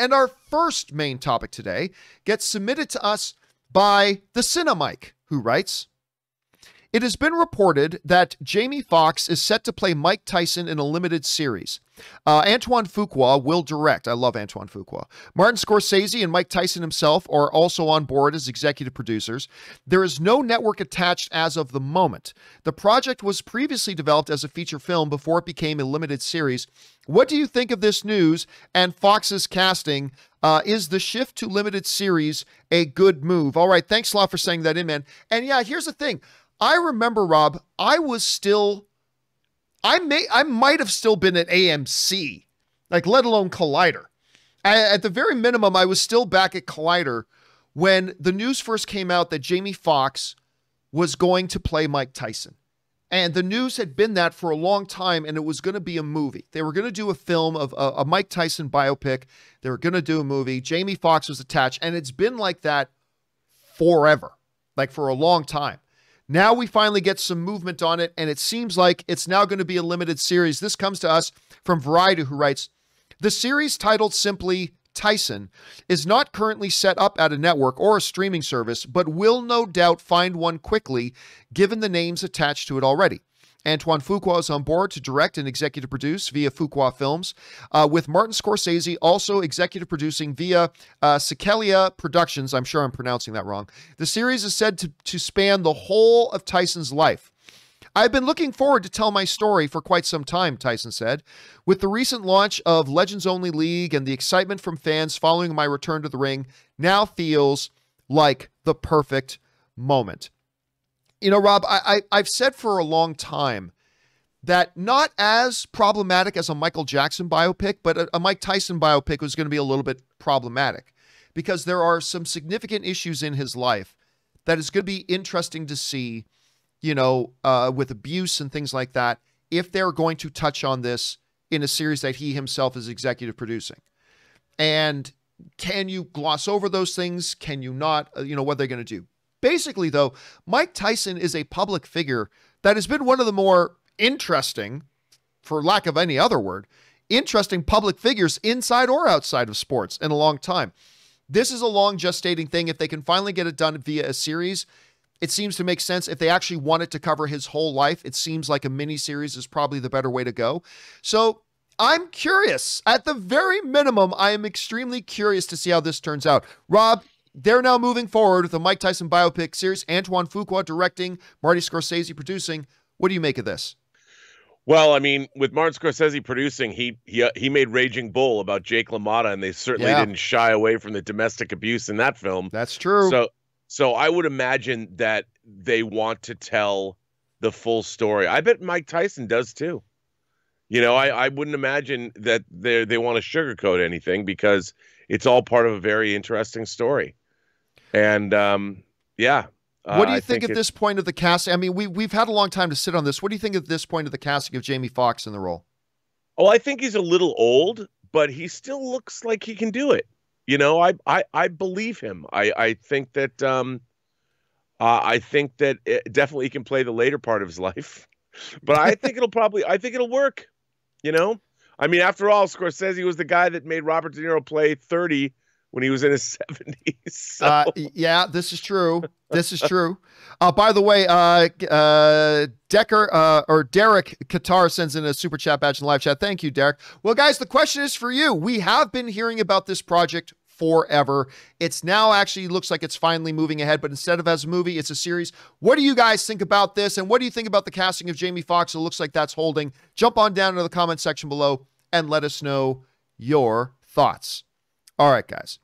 And our first main topic today gets submitted to us by TheCineMike, who writes, "It has been reported that Jamie Foxx is set to play Mike Tyson in a limited series. Antoine Fuqua will direct." I love Antoine Fuqua. "Martin Scorsese and Mike Tyson himself are also on board as executive producers. There is no network attached as of the moment. The project was previously developed as a feature film before it became a limited series. What do you think of this news and Fox's casting? Is the shift to limited series a good move?" All right, thanks a lot for saying that in, man. And yeah, here's the thing. I remember, Rob, I might have still been at AMC, like, let alone Collider. At the very minimum, I was still back at Collider when the news first came out that Jamie Foxx was going to play Mike Tyson. And the news had been that for a long time, and it was going to be a movie. They were going to do a film of a Mike Tyson biopic. They were going to do a movie. Jamie Foxx was attached, and it's been like that forever, like for a long time. Now we finally get some movement on it, and it seems like it's now going to be a limited series. This comes to us from Variety, who writes, "The series, titled simply Tyson, is not currently set up at a network or a streaming service, but will no doubt find one quickly, given the names attached to it already. Antoine Fuqua is on board to direct and executive produce via Fuqua Films, with Martin Scorsese also executive producing via Sekelia Productions." I'm sure I'm pronouncing that wrong. "The series is said to span the whole of Tyson's life. I've been looking forward to tell my story for quite some time," Tyson said. "With the recent launch of Legends Only League and the excitement from fans following my return to the ring, now feels like the perfect moment." You know, Rob, I've said for a long time that not as problematic as a Michael Jackson biopic, but a Mike Tyson biopic was going to be a little bit problematic because there are some significant issues in his life that is going to be interesting to see, you know, with abuse and things like that, if they're going to touch on this in a series that he himself is executive producing. And can you gloss over those things? Can you not? You know, what they're going to do. Basically, though, Mike Tyson is a public figure that has been one of the more interesting, for lack of any other word, interesting public figures inside or outside of sports in a long time. This is a long gestating thing. If they can finally get it done via a series, it seems to make sense. If they actually want it to cover his whole life, it seems like a miniseries is probably the better way to go. So I'm curious. At the very minimum, I am extremely curious to see how this turns out. Rob, they're now moving forward with the Mike Tyson biopic series, Antoine Fuqua directing, Martin Scorsese producing. What do you make of this? Well, I mean, with Martin Scorsese producing, he made Raging Bull about Jake LaMotta, and they certainly didn't shy away from the domestic abuse in that film. That's true. So I would imagine that they want to tell the full story. I bet Mike Tyson does too. You know, I wouldn't imagine that they want to sugarcoat anything because it's all part of a very interesting story. And, yeah. What do you think at this point of the casting? I mean, we've had a long time to sit on this. What do you think at this point of the casting of Jamie Foxx in the role? Oh, I think he's a little old, but he still looks like he can do it. You know, I believe him. I think that, it definitely he can play the later part of his life, but I think it'll work, you know? I mean, after all, Scorsese was the guy that made Robert De Niro play 30 when he was in his 70s. So. Yeah, this is true. This is true. By the way, Derek Katar sends in a super chat badge in live chat. Thank you, Derek. Well, guys, the question is for you. We have been hearing about this project forever. It's now actually looks like it's finally moving ahead, but instead of as a movie, it's a series. What do you guys think about this? And what do you think about the casting of Jamie Foxx? It looks like that's holding. Jump on down into the comment section below and let us know your thoughts. All right, guys.